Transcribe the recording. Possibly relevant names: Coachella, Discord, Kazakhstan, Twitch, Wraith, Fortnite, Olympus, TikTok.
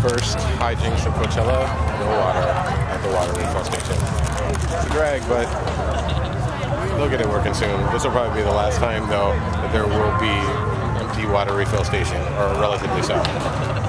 first hijinks of Coachella, no water at the water refill station. It's a drag, but they'll get it working soon. This will probably be the last time, though, that there will be empty water refill station, or relatively so.